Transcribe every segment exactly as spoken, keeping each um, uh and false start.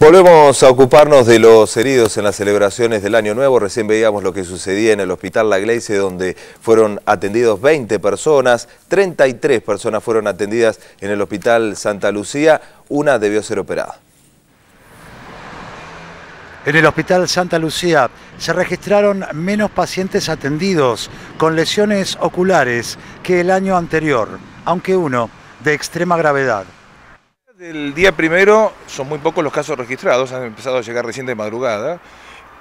Volvemos a ocuparnos de los heridos en las celebraciones del Año Nuevo. Recién veíamos lo que sucedía en el Hospital Lagleyze, donde fueron atendidos veinte personas, treinta y tres personas fueron atendidas en el Hospital Santa Lucía, una debió ser operada. En el Hospital Santa Lucía se registraron menos pacientes atendidos con lesiones oculares que el año anterior, aunque uno de extrema gravedad. Del día primero son muy pocos los casos registrados, han empezado a llegar recién de madrugada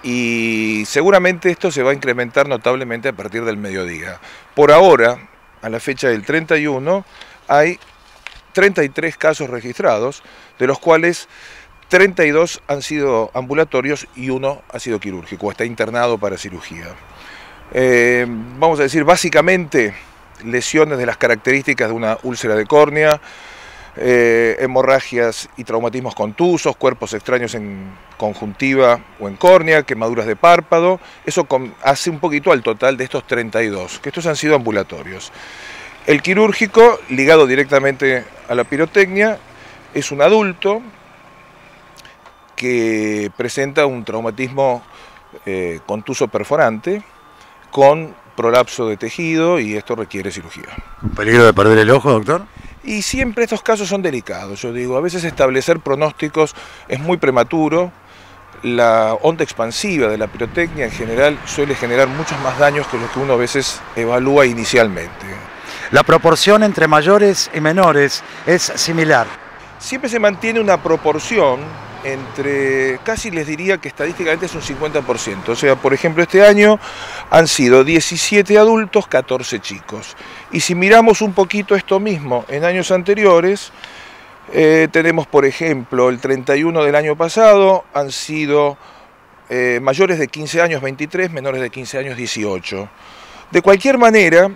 y seguramente esto se va a incrementar notablemente a partir del mediodía. Por ahora, a la fecha del treinta y uno, hay treinta y tres casos registrados, de los cuales treinta y dos han sido ambulatorios y uno ha sido quirúrgico, está internado para cirugía. Eh, vamos a decir, básicamente, lesiones de las características de una úlcera de córnea, Eh, hemorragias y traumatismos contusos, cuerpos extraños en conjuntiva o en córnea, quemaduras de párpado. Eso con, hace un poquito al total de estos treinta y dos, que estos han sido ambulatorios. El quirúrgico, ligado directamente a la pirotecnia, es un adulto que presenta un traumatismo eh, contuso perforante con prolapso de tejido y esto requiere cirugía. ¿Un peligro de perder el ojo, doctor? Y siempre estos casos son delicados, yo digo, a veces establecer pronósticos es muy prematuro, la onda expansiva de la pirotecnia en general suele generar muchos más daños que los que uno a veces evalúa inicialmente. La proporción entre mayores y menores es similar. Siempre se mantiene una proporción entre, casi les diría que estadísticamente es un cincuenta por ciento, o sea, por ejemplo, este año han sido diecisiete adultos, catorce chicos. Y si miramos un poquito esto mismo en años anteriores, eh, tenemos, por ejemplo, el treinta y uno del año pasado, han sido eh, mayores de quince años veintitrés, menores de quince años dieciocho. De cualquier manera,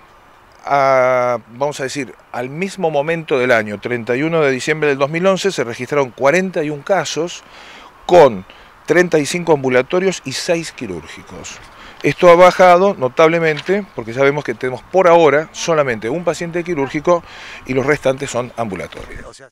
a, vamos a decir, al mismo momento del año, treinta y uno de diciembre del dos mil once, se registraron cuarenta y un casos con treinta y cinco ambulatorios y seis quirúrgicos. Esto ha bajado notablemente porque sabemos que tenemos por ahora solamente un paciente quirúrgico y los restantes son ambulatorios.